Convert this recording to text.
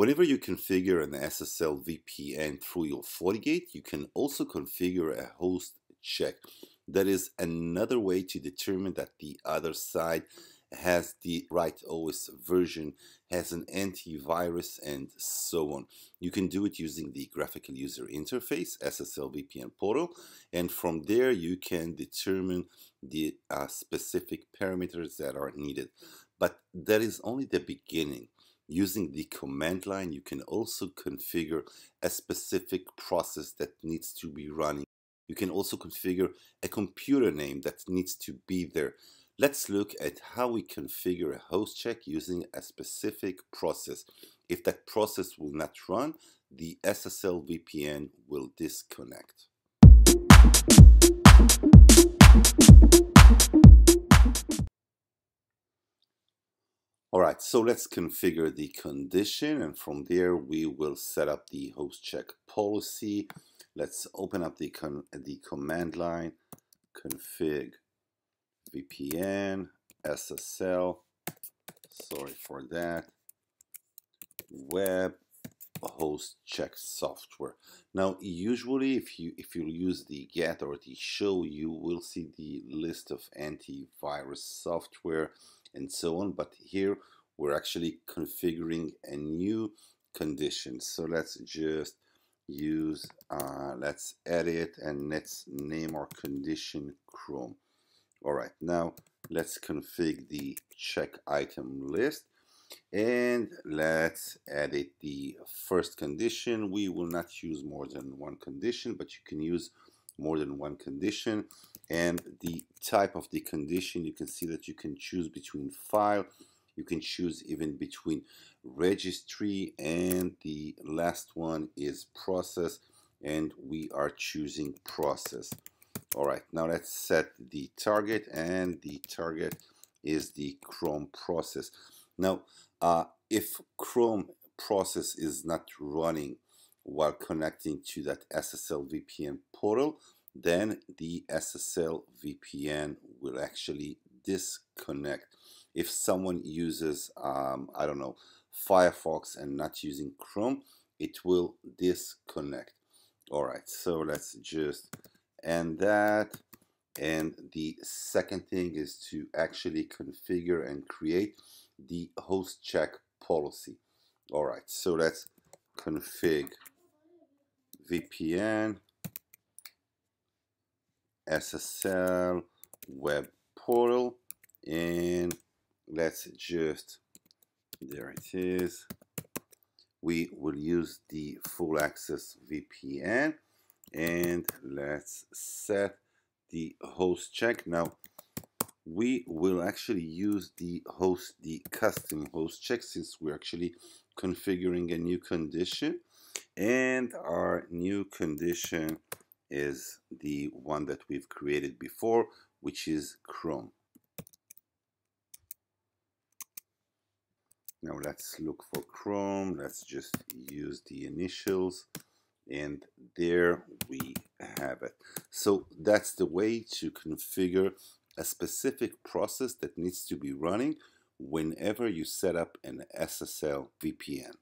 Whatever you configure an SSL VPN through your FortiGate, you can also configure a host check. That is another way to determine that the other side has the right OS version, has an antivirus, and so on. You can do it using the graphical user interface, SSL VPN portal, and from there you can determine the specific parameters that are needed. But that is only the beginning. Using the command line, you can also configure a specific process that needs to be running. You can also configure a computer name that needs to be there. Let's look at how we configure a host check using a specific process. If that process will not run, the SSL VPN will disconnect. Alright, so let's configure the condition, and from there we will set up the host check policy. Let's open up the command line, config VPN, SSL, sorry for that, web host check software. Now usually if you use the get or the show, you will see the list of antivirus software and so on, but here we're actually configuring a new condition. So let's just use, let's edit, and let's name our condition Chrome. All right, now let's config the check item list, and let's edit the first condition. We will not use more than one condition, but you can use more than one condition, and the type of the condition, you can see that you can choose between file, you can choose even between registry, and the last one is process, and we are choosing process. All right, now let's set the target, and the target is the Chrome process. Now if Chrome process is not running while connecting to that SSL VPN portal, then the SSL VPN will actually disconnect. If someone uses, I don't know, Firefox and not using Chrome, it will disconnect. All right, so let's just end that. And the second thing is to actually configure and create the host check policy. All right, so let's config VPN, SSL web portal, and let's just, there it is, we will use the full access VPN, and let's set the host check. Now we will actually use the custom host check, since we're actually configuring a new condition, and our new condition is the one that we've created before, which is Chrome. Now let's look for Chrome, let's just use the initials, and there we have it. So that's the way to configure a specific process that needs to be running whenever you set up an SSL VPN.